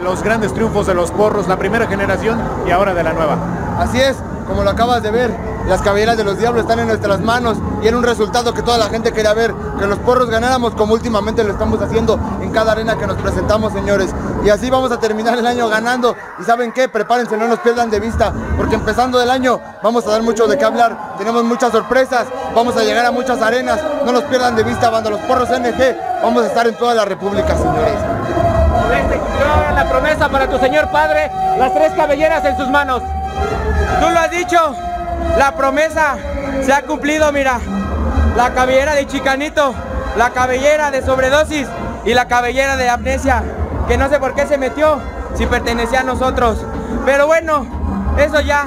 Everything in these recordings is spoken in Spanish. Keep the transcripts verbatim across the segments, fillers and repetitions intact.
Los grandes triunfos de los porros, la primera generación y ahora de la nueva. Así es, como lo acabas de ver, las cabelleras de los diablos están en nuestras manos y era un resultado que toda la gente quería ver, que los porros ganáramos como últimamente lo estamos haciendo en cada arena que nos presentamos, señores. Y así vamos a terminar el año ganando y ¿saben qué? Prepárense, no nos pierdan de vista, porque empezando el año vamos a dar mucho de qué hablar, tenemos muchas sorpresas, vamos a llegar a muchas arenas, no nos pierdan de vista, banda Los Porros N G, vamos a estar en toda la república, señores. La promesa para tu señor padre, las tres cabelleras en sus manos. Tú lo has dicho, la promesa se ha cumplido, mira. La cabellera de Chicanito, la cabellera de Sobredosis y la cabellera de Amnesia, que no sé por qué se metió, si pertenecía a nosotros. Pero bueno, eso ya,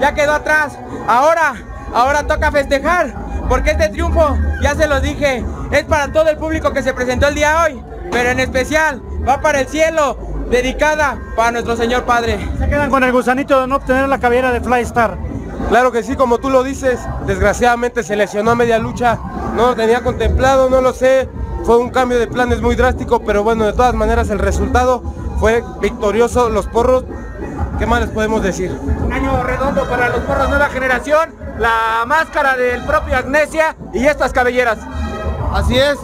ya quedó atrás. Ahora, ahora toca festejar, porque este triunfo, ya se los dije, es para todo el público que se presentó el día de hoy, pero en especial va para el cielo, dedicada para nuestro señor padre. ¿Se quedan con el gusanito de no obtener la cabellera de Fly Star? Claro que sí, como tú lo dices, desgraciadamente se lesionó a media lucha, no lo tenía contemplado, no lo sé, fue un cambio de planes muy drástico, pero bueno, de todas maneras el resultado fue victorioso, los porros, ¿qué más les podemos decir? Un año redondo para los porros nueva generación, la máscara del propio Amnesia y estas cabelleras. Así es.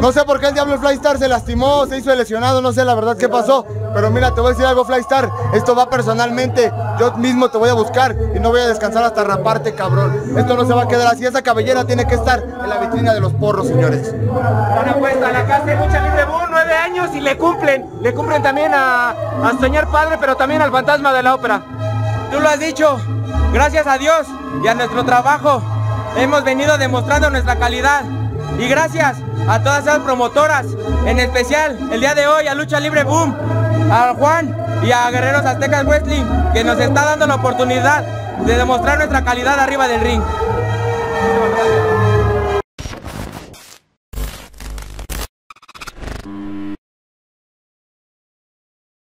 No sé por qué el diablo Fly Star se lastimó, se hizo lesionado, no sé la verdad qué pasó. Pero mira, te voy a decir algo, Fly Star, esto va personalmente, yo mismo te voy a buscar y no voy a descansar hasta raparte, cabrón. Esto no se va a quedar así, esa cabellera tiene que estar en la vitrina de los porros, señores. Bueno, pues a la casa de Lucha Libre Boom, nueve años y le cumplen, le cumplen también a, a Soñar Padre, pero también al Fantasma de la Ópera. Tú lo has dicho, gracias a Dios y a nuestro trabajo, hemos venido demostrando nuestra calidad y gracias a todas esas promotoras, en especial el día de hoy a Lucha Libre Boom, a Juan y a Guerreros Aztecas Wrestling, que nos está dando la oportunidad de demostrar nuestra calidad arriba del ring.